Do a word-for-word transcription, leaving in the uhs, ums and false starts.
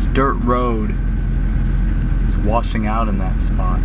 this dirt road is washing out in that spot.